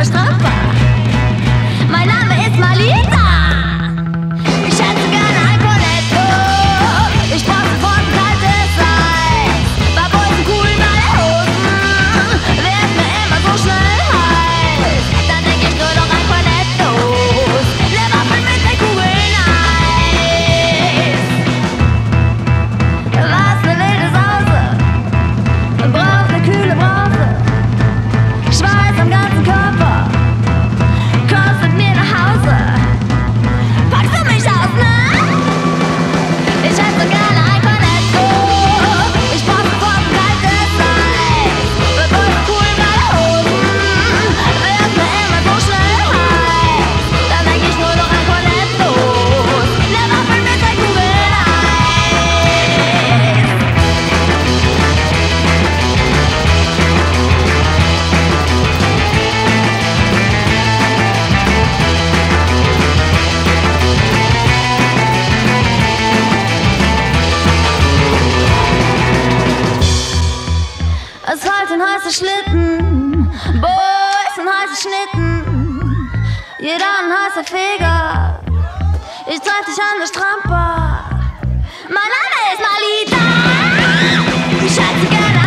der Straße. Mein Name ist Malita. Ich schätze gerne ein Cornetto. Ich brauche sofort ein kaltes Eis. Bei Boys cool, bei den Hosen wird mir immer so schnell heiß. Dann denk ich nur noch ein Cornetto. Leberwurst mit den Kugeln Eis. Was ne wilde Sause. Braucht ne kühle Brause. Schweiß am ganzen Körper. Es rollt in heiße Schlitten, Boys in heiße Schnitten, jeder ein heißer Feger. Ich treff dich an der Stramper, mein Name ist Malita. Ich schätze gerne.